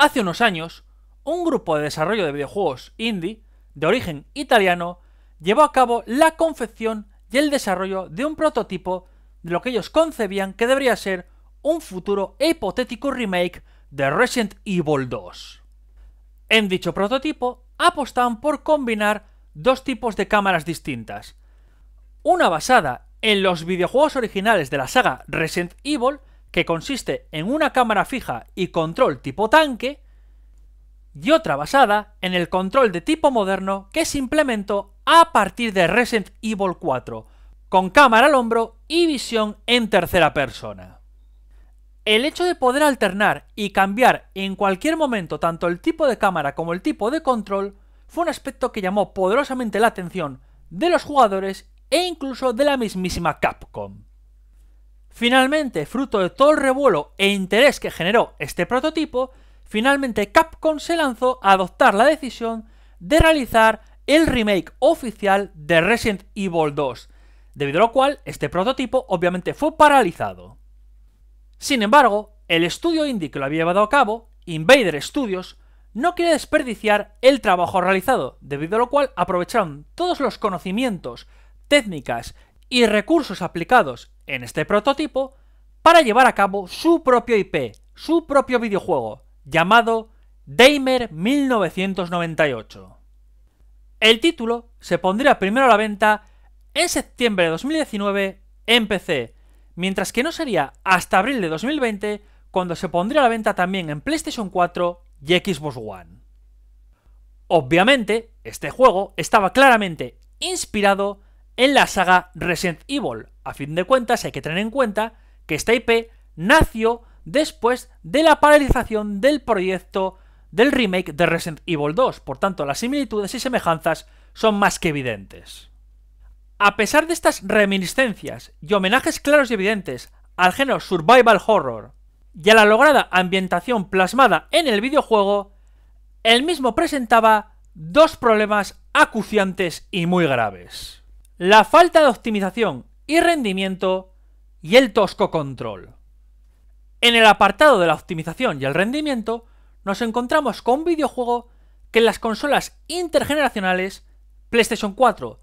Hace unos años, un grupo de desarrollo de videojuegos indie, de origen italiano, llevó a cabo la confección y el desarrollo de un prototipo de lo que ellos concebían que debería ser un futuro e hipotético remake de Resident Evil 2. En dicho prototipo apostaban por combinar dos tipos de cámaras distintas, una basada en los videojuegos originales de la saga Resident Evil, que consiste en una cámara fija y control tipo tanque, y otra basada en el control de tipo moderno que se implementó a partir de Resident Evil 4, con cámara al hombro y visión en tercera persona. El hecho de poder alternar y cambiar en cualquier momento tanto el tipo de cámara como el tipo de control fue un aspecto que llamó poderosamente la atención de los jugadores e incluso de la mismísima Capcom. Finalmente, fruto de todo el revuelo e interés que generó este prototipo, finalmente Capcom se lanzó a adoptar la decisión de realizar el remake oficial de Resident Evil 2, debido a lo cual este prototipo obviamente fue paralizado. Sin embargo, el estudio indie que lo había llevado a cabo, Invader Studios, no quería desperdiciar el trabajo realizado, debido a lo cual aprovecharon todos los conocimientos, técnicas y recursos aplicados en este prototipo para llevar a cabo su propio IP, su propio videojuego, llamado Daymare 1998. El título se pondría primero a la venta en septiembre de 2019 en PC, mientras que no sería hasta abril de 2020 cuando se pondría a la venta también en PlayStation 4 y Xbox One. Obviamente, este juego estaba claramente inspirado en la saga Resident Evil. A fin de cuentas, hay que tener en cuenta que esta IP nació después de la paralización del proyecto del remake de Resident Evil 2, por tanto las similitudes y semejanzas son más que evidentes. A pesar de estas reminiscencias y homenajes claros y evidentes al género survival horror y a la lograda ambientación plasmada en el videojuego, el mismo presentaba dos problemas acuciantes y muy graves: la falta de optimización y rendimiento y el tosco control. En el apartado de la optimización y el rendimiento nos encontramos con un videojuego que en las consolas intergeneracionales PlayStation 4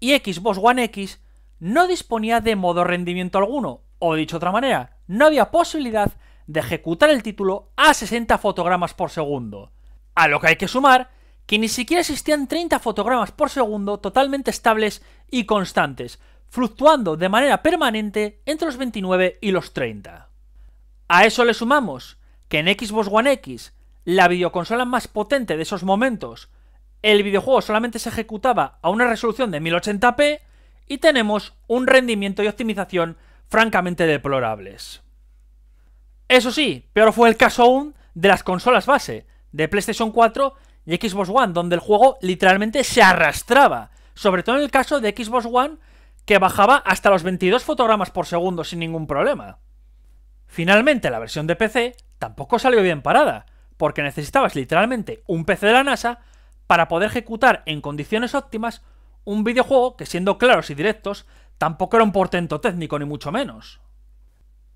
y Xbox One X no disponía de modo rendimiento alguno, o dicho de otra manera, no había posibilidad de ejecutar el título a 60 fotogramas por segundo, a lo que hay que sumar que ni siquiera existían 30 fotogramas por segundo totalmente estables y constantes, fluctuando de manera permanente entre los 29 y los 30. A eso le sumamos que en Xbox One X, la videoconsola más potente de esos momentos, el videojuego solamente se ejecutaba a una resolución de 1080p y tenemos un rendimiento y optimización francamente deplorables. Eso sí, peor fue el caso aún de las consolas base, de PlayStation 4 y Xbox One, donde el juego literalmente se arrastraba, sobre todo en el caso de Xbox One, que bajaba hasta los 22 fotogramas por segundo sin ningún problema. Finalmente, la versión de PC tampoco salió bien parada, porque necesitabas literalmente un PC de la NASA para poder ejecutar en condiciones óptimas un videojuego que, siendo claros y directos, tampoco era un portento técnico ni mucho menos.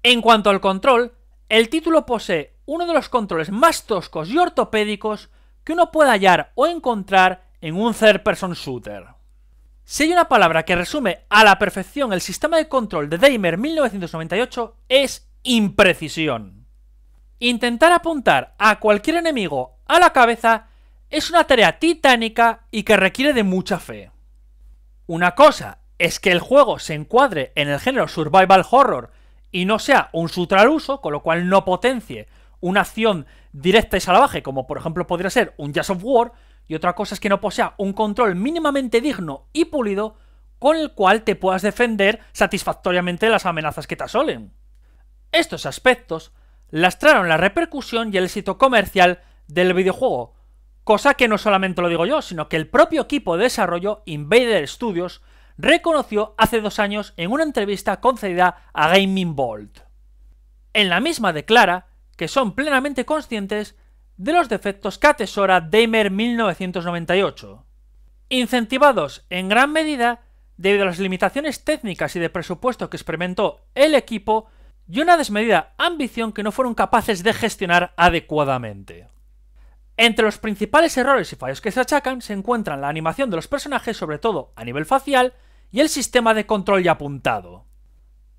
En cuanto al control, el título posee uno de los controles más toscos y ortopédicos que uno puede hallar o encontrar en un third-person shooter. Si hay una palabra que resume a la perfección el sistema de control de Daymare 1998 es imprecisión. Intentar apuntar a cualquier enemigo a la cabeza es una tarea titánica y que requiere de mucha fe. Una cosa es que el juego se encuadre en el género survival horror y no sea un shooter al uso, con lo cual no potencie una acción directa y salvaje, como por ejemplo podría ser un Gears of War, y otra cosa es que no posea un control mínimamente digno y pulido con el cual te puedas defender satisfactoriamente de las amenazas que te asolen. Estos aspectos lastraron la repercusión y el éxito comercial del videojuego, cosa que no solamente lo digo yo, sino que el propio equipo de desarrollo Invader Studios reconoció hace 2 años en una entrevista concedida a Gaming Vault. En la misma declara que son plenamente conscientes de los defectos que atesora Daymare 1998, incentivados en gran medida debido a las limitaciones técnicas y de presupuesto que experimentó el equipo y una desmedida ambición que no fueron capaces de gestionar adecuadamente. Entre los principales errores y fallos que se achacan se encuentran la animación de los personajes, sobre todo a nivel facial, y el sistema de control y apuntado.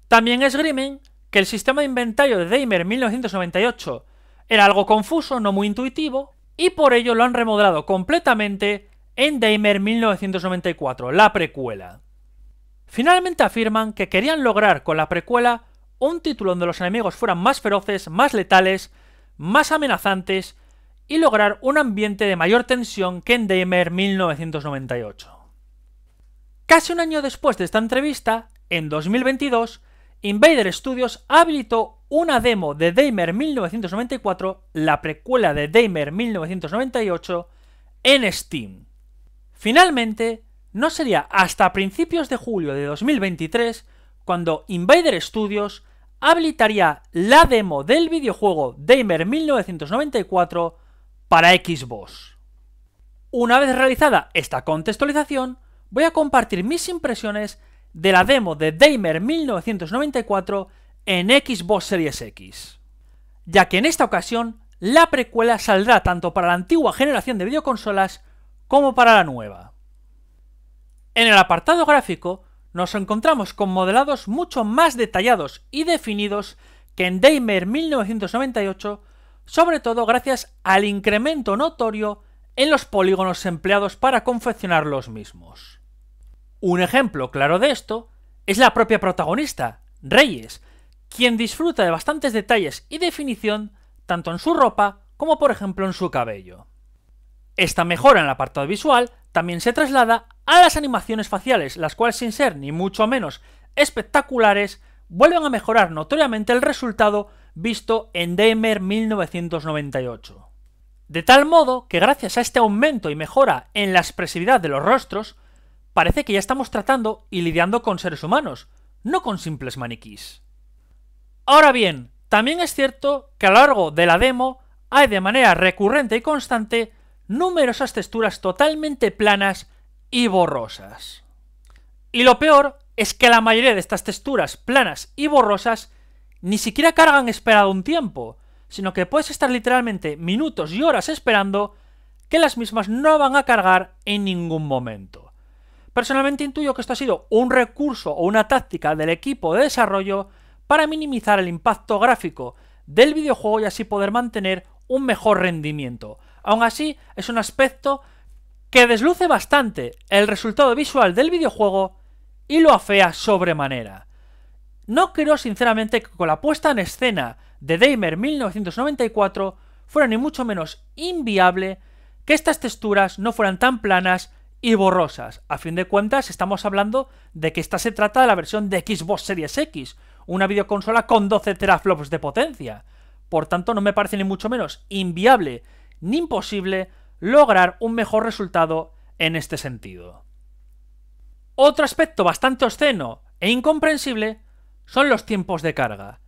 También esgrimen que el sistema de inventario de Daymare 1998 era algo confuso, no muy intuitivo, y por ello lo han remodelado completamente en Daymare 1994, la precuela. Finalmente afirman que querían lograr con la precuela un título donde los enemigos fueran más feroces, más letales, más amenazantes y lograr un ambiente de mayor tensión que en Daymare 1998. Casi un año después de esta entrevista, en 2022, Invader Studios habilitó una demo de Daymare 1994, la precuela de Daymare 1998, en Steam. Finalmente, no sería hasta principios de julio de 2023 cuando Invader Studios habilitaría la demo del videojuego Daymare 1994 para Xbox. Una vez realizada esta contextualización, voy a compartir mis impresiones de la demo de Daymare 1994 en Xbox Series X, ya que en esta ocasión la precuela saldrá tanto para la antigua generación de videoconsolas como para la nueva. En el apartado gráfico nos encontramos con modelados mucho más detallados y definidos que en Daymare 1998, sobre todo gracias al incremento notorio en los polígonos empleados para confeccionar los mismos. Un ejemplo claro de esto es la propia protagonista, Reyes, quien disfruta de bastantes detalles y definición tanto en su ropa como por ejemplo en su cabello. Esta mejora en el apartado visual también se traslada a las animaciones faciales, las cuales sin ser ni mucho menos espectaculares, vuelven a mejorar notoriamente el resultado visto en Daymare 1998. De tal modo que gracias a este aumento y mejora en la expresividad de los rostros, parece que ya estamos tratando y lidiando con seres humanos, no con simples maniquís. Ahora bien, también es cierto que a lo largo de la demo hay de manera recurrente y constante numerosas texturas totalmente planas y borrosas. Y lo peor es que la mayoría de estas texturas planas y borrosas ni siquiera cargan esperado un tiempo, sino que puedes estar literalmente minutos y horas esperando que las mismas no van a cargar en ningún momento. Personalmente intuyo que esto ha sido un recurso o una táctica del equipo de desarrollo para minimizar el impacto gráfico del videojuego y así poder mantener un mejor rendimiento. Aún así, es un aspecto que desluce bastante el resultado visual del videojuego y lo afea sobremanera. No creo sinceramente que con la puesta en escena de Daymare 1994 fuera ni mucho menos inviable que estas texturas no fueran tan planas y borrosas. A fin de cuentas estamos hablando de que esta se trata de la versión de Xbox Series X, una videoconsola con 12 teraflops de potencia. Por tanto no me parece ni mucho menos inviable ni imposible lograr un mejor resultado en este sentido. Otro aspecto bastante obsceno e incomprensible son los tiempos de carga.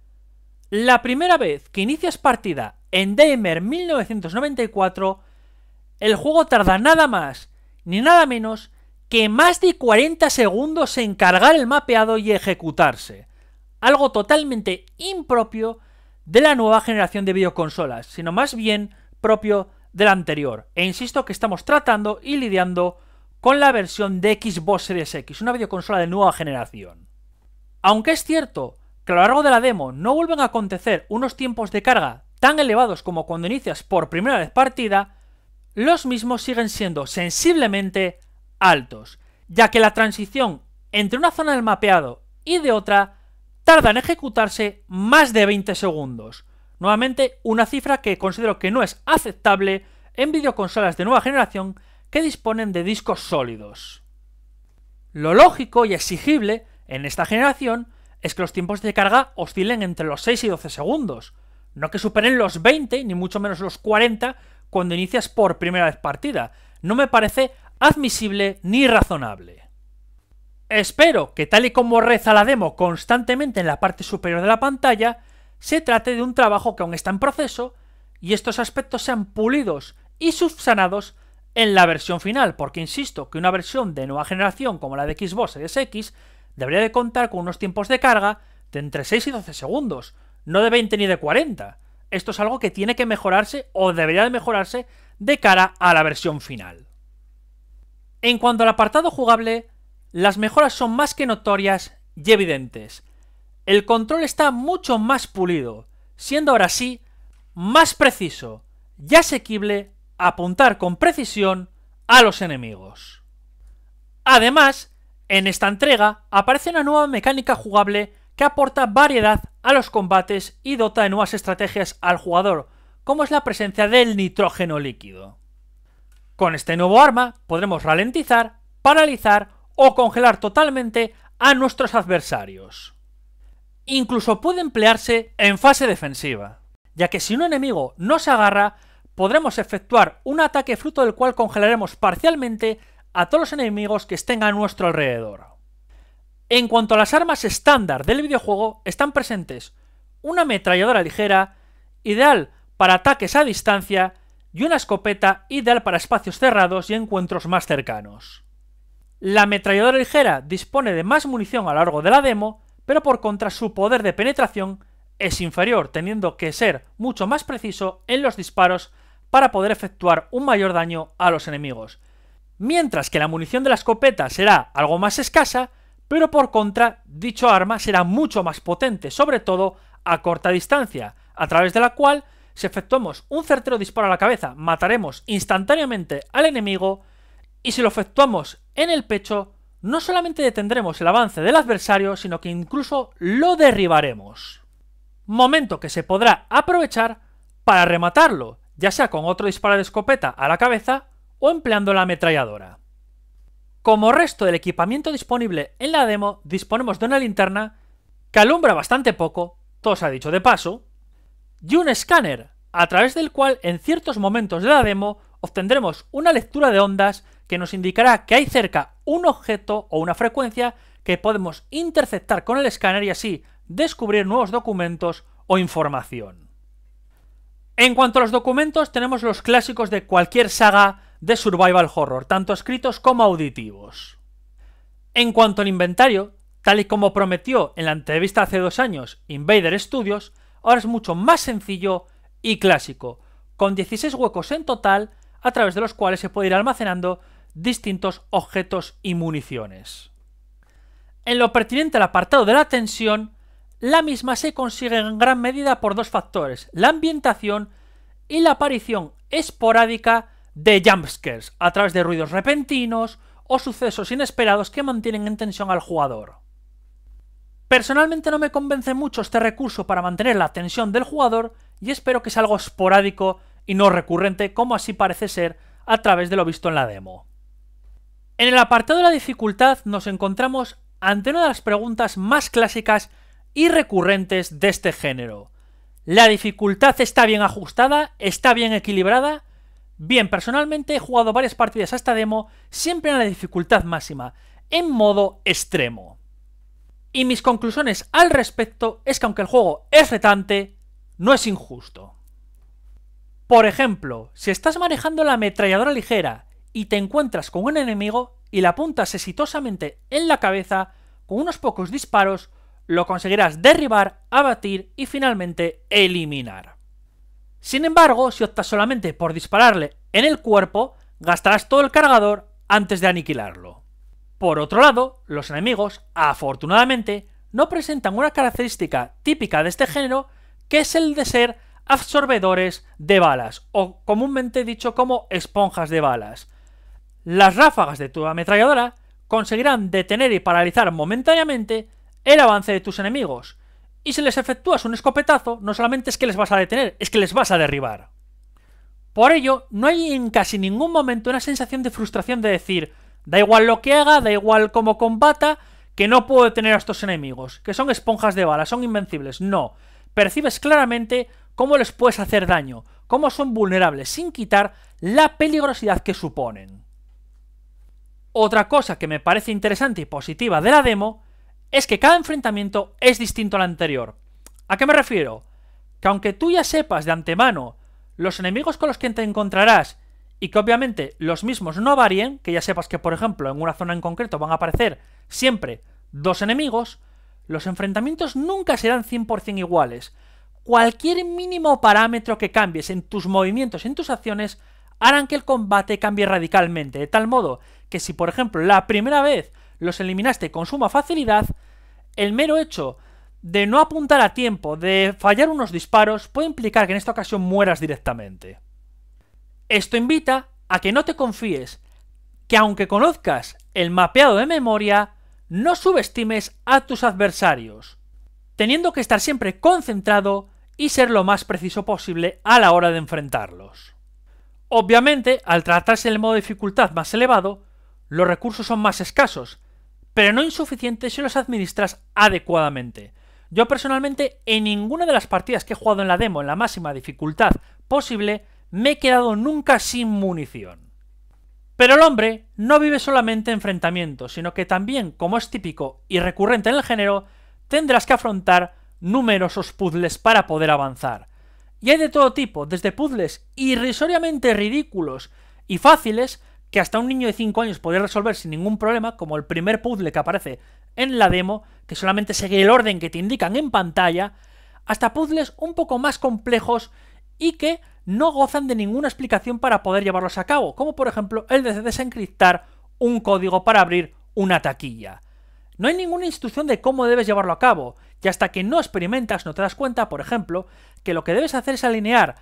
La primera vez que inicias partida en Daymare 1994, el juego tarda nada más ni nada menos que más de 40 segundos en cargar el mapeado y ejecutarse, algo totalmente impropio de la nueva generación de videoconsolas, sino más bien propio del anterior. E insisto que estamos tratando y lidiando con la versión de Xbox Series X, una videoconsola de nueva generación. Aunque es cierto que a lo largo de la demo no vuelven a acontecer unos tiempos de carga tan elevados como cuando inicias por primera vez partida, los mismos siguen siendo sensiblemente altos, ya que la transición entre una zona del mapeado y de otra tarda en ejecutarse más de 20 segundos. Nuevamente, una cifra que considero que no es aceptable en videoconsolas de nueva generación que disponen de discos sólidos. Lo lógico y exigible en esta generación es que los tiempos de carga oscilen entre los 6 y 12 segundos, no que superen los 20, ni mucho menos los 40, cuando inicias por primera vez partida. No me parece admisible ni razonable. Espero que tal y como reza la demo constantemente en la parte superior de la pantalla, se trate de un trabajo que aún está en proceso y estos aspectos sean pulidos y subsanados en la versión final, porque insisto que una versión de nueva generación como la de Xbox Series X debería de contar con unos tiempos de carga de entre 6 y 12 segundos, no de 20 ni de 40. Esto es algo que tiene que mejorarse o debería de mejorarse de cara a la versión final. En cuanto al apartado jugable, las mejoras son más que notorias y evidentes. El control está mucho más pulido, siendo ahora sí más preciso y asequible apuntar con precisión a los enemigos. Además, en esta entrega aparece una nueva mecánica jugable que aporta variedad a los combates y dota de nuevas estrategias al jugador, como es la presencia del nitrógeno líquido. Con este nuevo arma podremos ralentizar, paralizar o congelar totalmente a nuestros adversarios. Incluso puede emplearse en fase defensiva, ya que si un enemigo no se agarra, podremos efectuar un ataque fruto del cual congelaremos parcialmente a todos los enemigos que estén a nuestro alrededor. En cuanto a las armas estándar del videojuego, están presentes una ametralladora ligera, ideal para ataques a distancia, y una escopeta ideal para espacios cerrados y encuentros más cercanos. La ametralladora ligera dispone de más munición a lo largo de la demo, pero por contra su poder de penetración es inferior, teniendo que ser mucho más preciso en los disparos para poder efectuar un mayor daño a los enemigos, mientras que la munición de la escopeta será algo más escasa, pero por contra dicho arma será mucho más potente, sobre todo a corta distancia, a través de la cual, si efectuamos un certero disparo a la cabeza, mataremos instantáneamente al enemigo, y si lo efectuamos en el pecho, no solamente detendremos el avance del adversario, sino que incluso lo derribaremos. Momento que se podrá aprovechar para rematarlo, ya sea con otro disparo de escopeta a la cabeza o empleando la ametralladora. Como resto del equipamiento disponible en la demo, disponemos de una linterna que alumbra bastante poco, todo se ha dicho de paso, y un escáner, a través del cual en ciertos momentos de la demo obtendremos una lectura de ondas que nos indicará que hay cerca un objeto o una frecuencia que podemos interceptar con el escáner y así descubrir nuevos documentos o información. En cuanto a los documentos, tenemos los clásicos de cualquier saga de survival horror, tanto escritos como auditivos. En cuanto al inventario, tal y como prometió en la entrevista hace 2 años Invader Studios, ahora es mucho más sencillo y clásico, con 16 huecos en total, a través de los cuales se puede ir almacenando distintos objetos y municiones. En lo pertinente al apartado de la tensión, la misma se consigue en gran medida por 2 factores, la ambientación y la aparición esporádica de jumpscares a través de ruidos repentinos o sucesos inesperados que mantienen en tensión al jugador. Personalmente no me convence mucho este recurso para mantener la tensión del jugador y espero que sea algo esporádico y no recurrente como así parece ser a través de lo visto en la demo. En el apartado de la dificultad nos encontramos ante una de las preguntas más clásicas y recurrentes de este género. ¿La dificultad está bien ajustada? ¿Está bien equilibrada? Bien, personalmente he jugado varias partidas a esta demo siempre en la dificultad máxima, en modo extremo. Y mis conclusiones al respecto es que aunque el juego es retante, no es injusto. Por ejemplo, si estás manejando la ametralladora ligera y te encuentras con un enemigo y la apuntas exitosamente en la cabeza, con unos pocos disparos, lo conseguirás derribar, abatir y finalmente eliminar. Sin embargo, si optas solamente por dispararle en el cuerpo, gastarás todo el cargador antes de aniquilarlo. Por otro lado, los enemigos, afortunadamente, no presentan una característica típica de este género, que es el de ser absorbedores de balas, o comúnmente dicho como esponjas de balas. Las ráfagas de tu ametralladora conseguirán detener y paralizar momentáneamente el avance de tus enemigos, y si les efectúas un escopetazo, no solamente es que les vas a detener, es que les vas a derribar. Por ello, no hay en casi ningún momento una sensación de frustración de decir, da igual lo que haga, da igual cómo combata, que no puedo detener a estos enemigos, que son esponjas de balas, son invencibles. No, percibes claramente cómo les puedes hacer daño, cómo son vulnerables, sin quitar la peligrosidad que suponen. Otra cosa que me parece interesante y positiva de la demo es que cada enfrentamiento es distinto al anterior. ¿A qué me refiero? Que aunque tú ya sepas de antemano los enemigos con los que te encontrarás y que obviamente los mismos no varíen, que ya sepas que por ejemplo en una zona en concreto van a aparecer siempre 2 enemigos, los enfrentamientos nunca serán 100% iguales. Cualquier mínimo parámetro que cambies en tus movimientos, en tus acciones, harán que el combate cambie radicalmente, de tal modo que si, por ejemplo, la primera vez los eliminaste con suma facilidad, el mero hecho de no apuntar a tiempo, de fallar unos disparos, puede implicar que en esta ocasión mueras directamente. Esto invita a que no te confíes, que aunque conozcas el mapeado de memoria, no subestimes a tus adversarios, teniendo que estar siempre concentrado y ser lo más preciso posible a la hora de enfrentarlos. Obviamente, al tratarse del modo de dificultad más elevado, los recursos son más escasos, pero no insuficientes si los administras adecuadamente. Yo personalmente, en ninguna de las partidas que he jugado en la demo en la máxima dificultad posible, me he quedado nunca sin munición. Pero el hombre no vive solamente enfrentamientos, sino que también, como es típico y recurrente en el género, tendrás que afrontar numerosos puzzles para poder avanzar. Y hay de todo tipo, desde puzzles irrisoriamente ridículos y fáciles, que hasta un niño de 5 años podría resolver sin ningún problema, como el primer puzzle que aparece en la demo, que solamente sigue el orden que te indican en pantalla, hasta puzzles un poco más complejos y que no gozan de ninguna explicación para poder llevarlos a cabo, como por ejemplo el de desencriptar un código para abrir una taquilla. No hay ninguna instrucción de cómo debes llevarlo a cabo, y hasta que no experimentas no te das cuenta, por ejemplo, que lo que debes hacer es alinear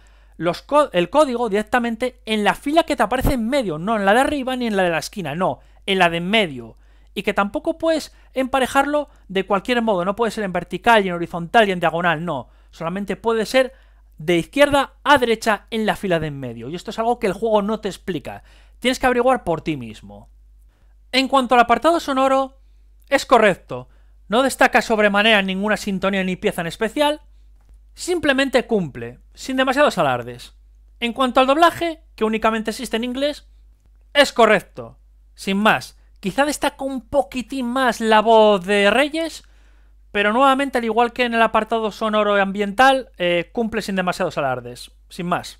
el código directamente en la fila que te aparece en medio, no en la de arriba ni en la de la esquina, no, en la de en medio, y que tampoco puedes emparejarlo de cualquier modo, no puede ser en vertical y en horizontal y en diagonal, no, solamente puede ser de izquierda a derecha en la fila de en medio, y esto es algo que el juego no te explica, tienes que averiguar por ti mismo. En cuanto al apartado sonoro, es correcto, no destaca sobremanera ninguna sintonía ni pieza en especial, simplemente cumple, sin demasiados alardes. En cuanto al doblaje, que únicamente existe en inglés, es correcto, sin más. Quizá destaca un poquitín más la voz de Reyes, pero nuevamente, al igual que en el apartado sonoro y ambiental, cumple sin demasiados alardes, sin más.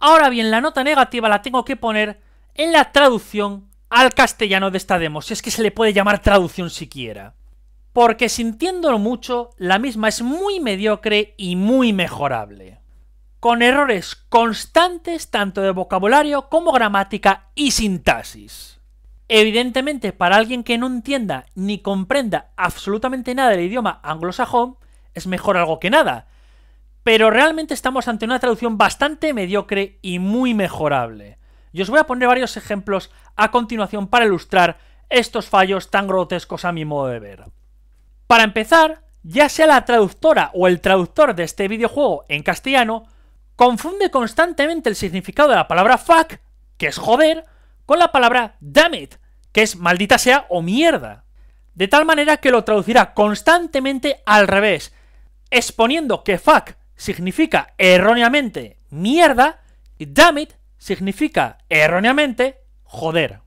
Ahora bien, la nota negativa la tengo que poner en la traducción al castellano de esta demo, si es que se le puede llamar traducción siquiera. Porque sintiéndolo mucho, la misma es muy mediocre y muy mejorable, con errores constantes tanto de vocabulario como gramática y sintaxis. Evidentemente, para alguien que no entienda ni comprenda absolutamente nada del idioma anglosajón, es mejor algo que nada, pero realmente estamos ante una traducción bastante mediocre y muy mejorable. Y os voy a poner varios ejemplos a continuación para ilustrar estos fallos tan grotescos a mi modo de ver. Para empezar, ya sea la traductora o el traductor de este videojuego en castellano, confunde constantemente el significado de la palabra fuck, que es joder, con la palabra damn it, que es maldita sea o mierda. De tal manera que lo traducirá constantemente al revés, exponiendo que fuck significa erróneamente mierda y damn it significa erróneamente joder.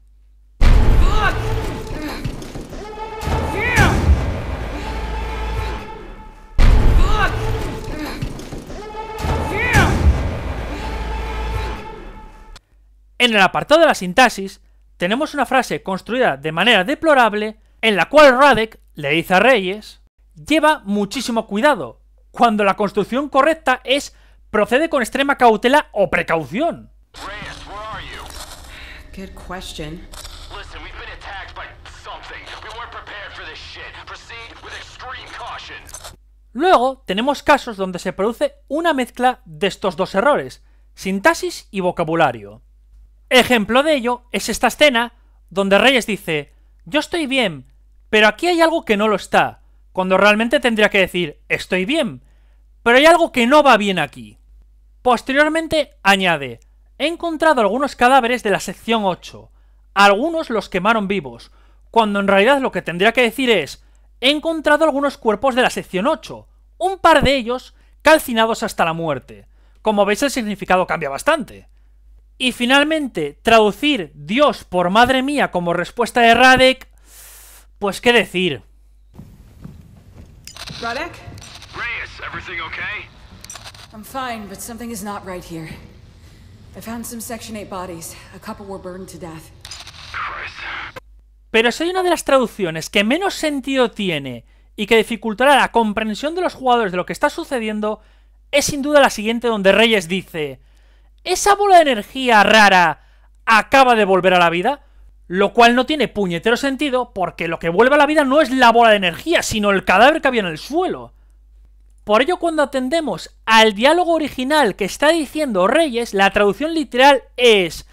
En el apartado de la sintaxis, tenemos una frase construida de manera deplorable, en la cual Radek le dice a Reyes, lleva muchísimo cuidado, cuando la construcción correcta es, procede con extrema cautela o precaución. Reyes, ¿dónde estás? Buena pregunta. Escuchen, hemos sido atacados por algo. No estábamos preparados para esto. Procede con extrema caución. Luego, tenemos casos donde se produce una mezcla de estos dos errores, sintaxis y vocabulario. Ejemplo de ello es esta escena donde Reyes dice yo estoy bien, pero aquí hay algo que no lo está, cuando realmente tendría que decir estoy bien, pero hay algo que no va bien aquí. Posteriormente añade, he encontrado algunos cadáveres de la sección 8, algunos los quemaron vivos, cuando en realidad lo que tendría que decir es he encontrado algunos cuerpos de la sección 8, un par de ellos calcinados hasta la muerte. Como veis, el significado cambia bastante. Y finalmente, traducir Dios por madre mía como respuesta de Radek, pues qué decir. Radek? Reyes, everything okay? I'm fine, but something is not right here. I found some Section 8 bodies. A couple were burned to death. Christ. Pero soy una de las traducciones que menos sentido tiene y que dificultará la comprensión de los jugadores de lo que está sucediendo es sin duda la siguiente, donde Reyes dice esa bola de energía rara acaba de volver a la vida, lo cual no tiene puñetero sentido porque lo que vuelve a la vida no es la bola de energía, sino el cadáver que había en el suelo. Por ello, cuando atendemos al diálogo original que está diciendo Reyes, la traducción literal es: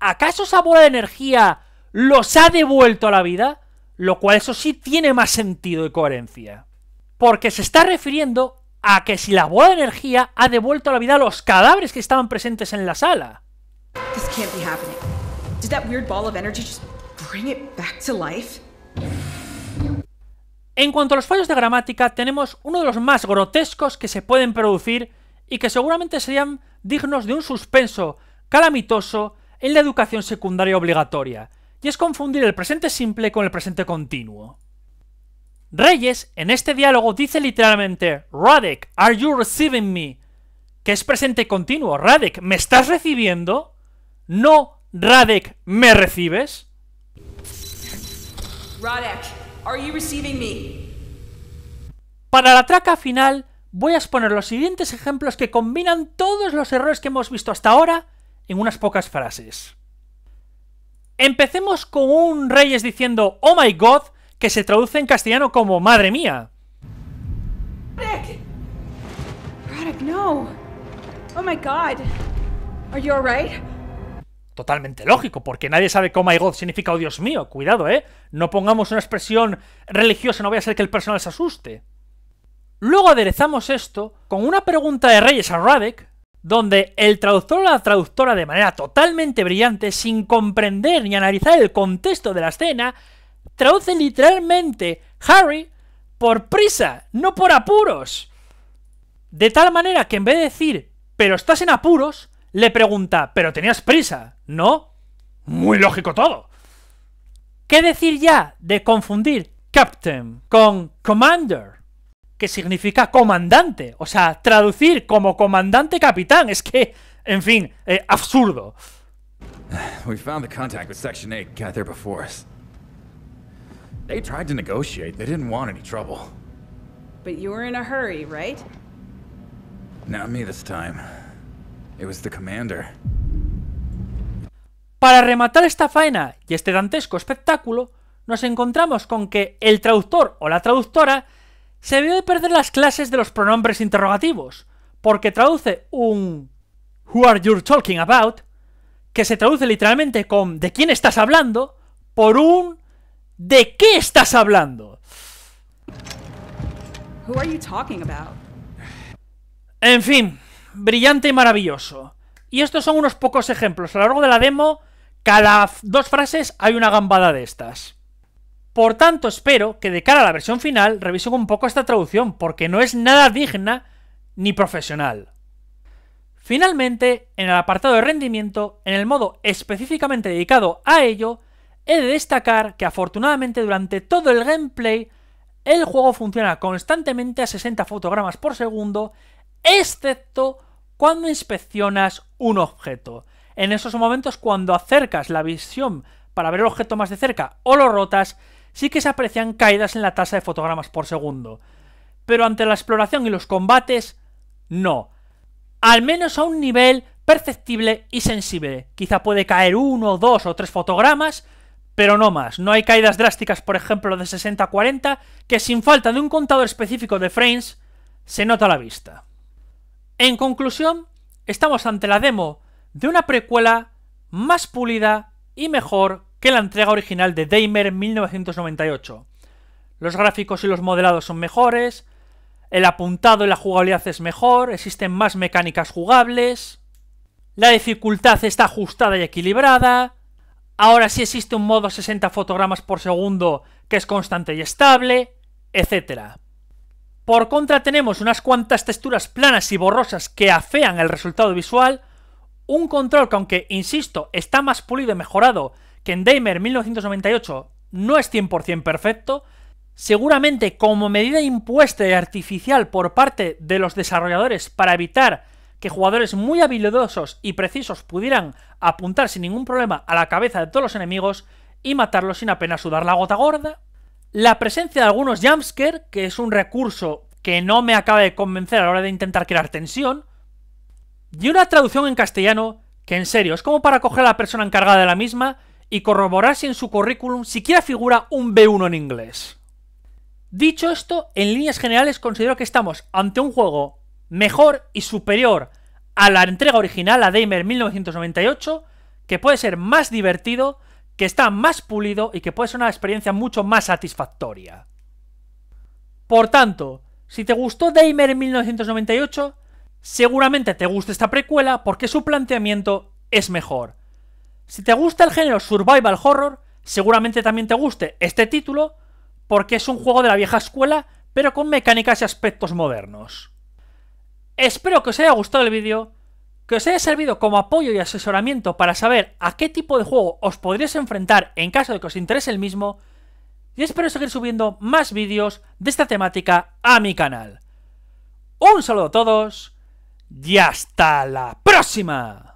¿acaso esa bola de energía los ha devuelto a la vida? Lo cual eso sí tiene más sentido y coherencia, porque se está refiriendo a que si la bola de energía ha devuelto a la vida los cadáveres que estaban presentes en la sala. En cuanto a los fallos de gramática, tenemos uno de los más grotescos que se pueden producir y que seguramente serían dignos de un suspenso calamitoso en la educación secundaria obligatoria, y es confundir el presente simple con el presente continuo. Reyes, en este diálogo, dice literalmente: Radek, are you receiving me? Que es presente continuo. Radek, ¿me estás recibiendo? No, Radek, ¿me recibes? Radek, are you receiving me? Para la traca final, voy a exponer los siguientes ejemplos que combinan todos los errores que hemos visto hasta ahora en unas pocas frases. Empecemos con un Reyes diciendo "Oh my God", que se traduce en castellano como "madre mía". Radek. Radek, no. Oh my God. Are you alright? Totalmente lógico, porque nadie sabe que "oh my God" significa "oh Dios mío". Cuidado, no pongamos una expresión religiosa, no vaya a ser que el personal se asuste. Luego aderezamos esto con una pregunta de Reyes a Radek, donde el traductor o la traductora, de manera totalmente brillante, sin comprender ni analizar el contexto de la escena, traduce literalmente "Harry" por "prisa", no por "apuros". De tal manera que en vez de decir "pero estás en apuros", le pregunta "pero tenías prisa, ¿no?". Muy lógico todo. ¿Qué decir ya de confundir Captain con Commander, que significa comandante? O sea, traducir como comandante capitán es que, en fin, absurdo. We found the contact with Section 8 gathered before us. They tried to negotiate. They didn't want any trouble. But you were in a hurry, right? Not me this time. It was the commander. Para rematar esta faena y este dantesco espectáculo, nos encontramos con que el traductor o la traductora se vio de perder las clases de los pronombres interrogativos, porque traduce un "Who are you talking about?", que se traduce literalmente con "¿de quién estás hablando?", por un "¿de qué estás hablando?". Who are you talking about? En fin, brillante y maravilloso. Y estos son unos pocos ejemplos. A lo largo de la demo, cada dos frases hay una gambada de estas. Por tanto, espero que de cara a la versión final revisen un poco esta traducción, porque no es nada digna ni profesional. Finalmente, en el apartado de rendimiento, en el modo específicamente dedicado a ello, he de destacar que afortunadamente durante todo el gameplay el juego funciona constantemente a 60 fotogramas por segundo, excepto cuando inspeccionas un objeto. En esos momentos, cuando acercas la visión para ver el objeto más de cerca o lo rotas, sí que se aprecian caídas en la tasa de fotogramas por segundo. Pero ante la exploración y los combates, no. Al menos a un nivel perceptible y sensible. Quizá puede caer 1, 2 o 3 fotogramas, pero no más. No hay caídas drásticas, por ejemplo, de 60 a 40, que sin falta de un contador específico de frames, se nota a la vista. En conclusión, estamos ante la demo de una precuela más pulida y mejor que la entrega original de Daymare 1998. Los gráficos y los modelados son mejores, el apuntado y la jugabilidad es mejor, existen más mecánicas jugables, la dificultad está ajustada y equilibrada. Ahora sí existe un modo 60 fotogramas por segundo que es constante y estable, etc. Por contra, tenemos unas cuantas texturas planas y borrosas que afean el resultado visual, un control que, aunque insisto, está más pulido y mejorado que en Daymare 1998, no es 100% perfecto, seguramente como medida impuesta y artificial por parte de los desarrolladores para evitar que jugadores muy habilidosos y precisos pudieran apuntar sin ningún problema a la cabeza de todos los enemigos y matarlos sin apenas sudar la gota gorda. La presencia de algunos jumpscare, que es un recurso que no me acaba de convencer a la hora de intentar crear tensión. Y una traducción en castellano que, en serio, es como para coger a la persona encargada de la misma y corroborar si en su currículum siquiera figura un B1 en inglés. Dicho esto, en líneas generales considero que estamos ante un juego mejor y superior a la entrega original, a Daymare 1998, que puede ser más divertido, que está más pulido y que puede ser una experiencia mucho más satisfactoria. Por tanto, si te gustó Daymare 1998, seguramente te gusta esta precuela porque su planteamiento es mejor. Si te gusta el género survival horror, seguramente también te guste este título porque es un juego de la vieja escuela pero con mecánicas y aspectos modernos. Espero que os haya gustado el vídeo, que os haya servido como apoyo y asesoramiento para saber a qué tipo de juego os podríais enfrentar en caso de que os interese el mismo, y espero seguir subiendo más vídeos de esta temática a mi canal. Un saludo a todos y hasta la próxima.